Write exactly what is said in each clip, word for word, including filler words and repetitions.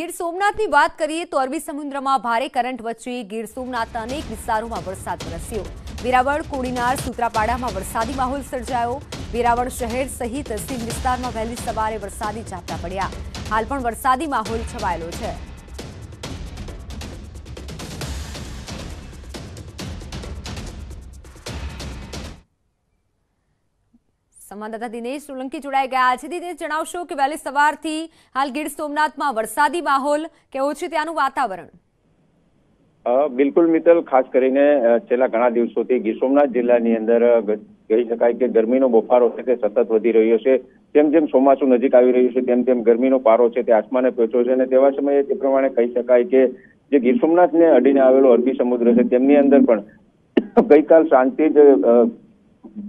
ગીર સોમનાથની વાત કરીએ તો અરબી સમુદ્રમાં ભારે કરંટ વચ્ચે ગીર સોમનાથના અનેક વિસ્તારોમાં વરસાદ વરસ્યો। વેરાવળ, કોડીનાર, સૂત્રાપાડામાં વરસાદી માહોલ સર્જાયો। વેરાવળ શહેર સહિત સીમ વિસ્તારમાં વહેલી સવારે વરસાદી ઝાપટા પડ્યા। હાલ પણ વરસાદી માહોલ છવાયેલો છે। संवाददाता दिनेश सोलंकी जोड़ाई गया है। दिनेश, जणावशो के वहेली सवारथी हाल गीर सोमनाथ में वरसादी माहोल केवो छे, त्यानुं वातावरण? बिल्कुल मितल, खास करीने छेल्ला घणा दिवसोथी गीर सोमनाथ जिल्लानी अंदर कही शकाय के गरमीनो बफारो छे ते सतत वधी रह्यो छे। जेम जेम ચોમાસું नजीक आवी रह्युं छे तेम तेम गरमीनो पारो छे ते आसमाने पहोंच्यो छे अने तेवा समये ते प्रमाणे कही शकाय के जे गीर सोमनाथने अडीने आवेलो अरबी समुद्र छे तेमनी अंदर पण गईकाल सांजथी ज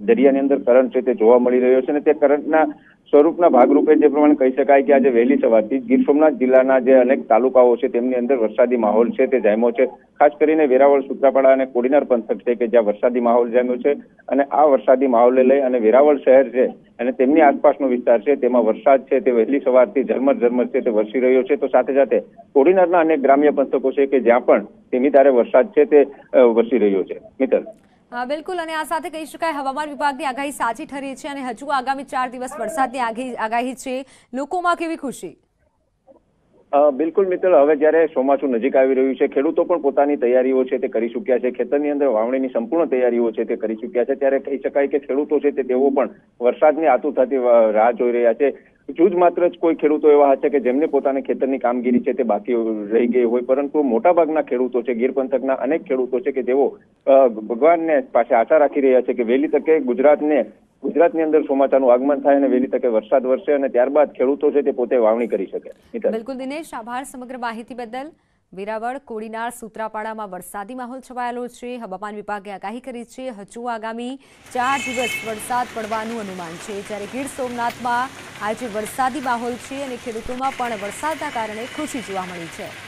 दरियानी अंदर करंट छे ते जोवा मळी रह्यो छे अने ते करंटना स्वरूपना भागरूपे जे प्रमाणे कही शकाय के आज वहेली सवारथी गीर सोमनाथ जिल्लाना जे अनेक तालुकाओ छे तेमनी अंदर वरसादी माहोल छे ते जाम्यो छे। खास करीने वेरावळ, सूत्रापाड़ा अने कोडीनार पंथक छे के ज्यां वरसादी माहोल जाम्यो छे अने आ वरसादी माहोलने लई अने वेरावळ शहर छे अने तेमनी आसपासनो विस्तार छे तेमां वरसाद छे ते वहेली सवारथी झरमर झरमर छे ते वरसी रह्यो छे। तो साथे साथे कोडीनारना अनेक ग्राम्य पंथको छे के ज्यां पण तेमनी धारे वरसाद छे ते वरसी रह्यो छे। मित्र, हाँ बिल्कुल, आ साथ कही शकाय हवामान विभाग की आगाही साची ठरी है। हजू आगामी चार दिवस वरसाद आगाही है, लोको मां केवी खुशी? बिल्कुल मित्र, हवे ज्यारे ચોમાસું नजीक आवी रह्युं छे खेडूतो पण पोतानी तैयारीओ छे ते करी चूक्या छे। खेतरनी अंदर वावणीनी संपूर्ण तैयारीओ छे ते करी चूक्या छे, त्यारे कही शकाय के खेडूतो छे ते तेओ पण वरसादनी आतुरताथी राह जोई रह्या छे। जूज मात्र ज कोई खेडूतो एवा हशे के जेमने पोताने खेतरनी कामगीरी छे ते बाकी रही गई होय, परंतु मोटा भागना खेडूतो छे, गीर पंथकना अनेक खेडूतो छे के जेओ भगवानने पासे आशा राखी रह्या छे के वहेली तके गुजरातने गुजरातनी अंदर ચોમાસાનું આગમન થાય અને વહેલી તકે વરસાદ વરસે અને ત્યારબાદ ખેડૂતો છે તે પોતે વાવણી કરી શકે। બિલકુલ દિનેશ, આભાર સમગ્ર માહિતી બદલ। વેરાવળ, કોડીનાર, સૂત્રાપાડામાં વરસાદી માહોલ છવાયેલો છે। હવામાન વિભાગે આગાહી કરી છે હજુ આગામી ચાર દિવસ વરસાદ પડવાનું અનુમાન છે, જ્યારે ગીર સોમનાથમાં આજે વરસાદી માહોલ છે અને ખેડૂતોમાં પણ વરસાદના કારણે ખુશી જોવા મળી છે।